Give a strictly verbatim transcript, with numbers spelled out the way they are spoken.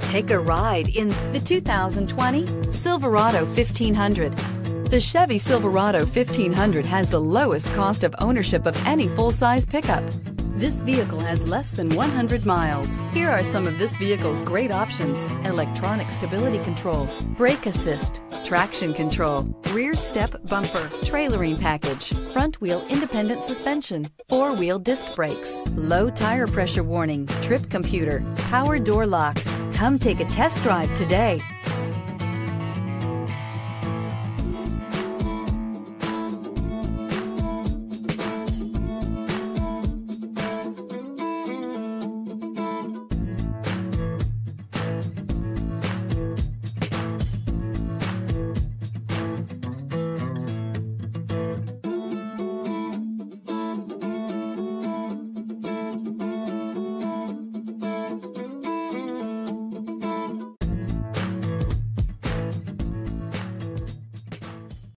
Take a ride in the two thousand twenty Silverado fifteen hundred. The Chevy Silverado fifteen hundred has the lowest cost of ownership of any full-size pickup. This vehicle has less than one hundred miles. Here are some of this vehicle's great options: electronic stability control, brake assist, traction control, rear step bumper, trailering package, front wheel independent suspension, four-wheel disc brakes, low tire pressure warning, trip computer, power door locks. Come take a test drive today.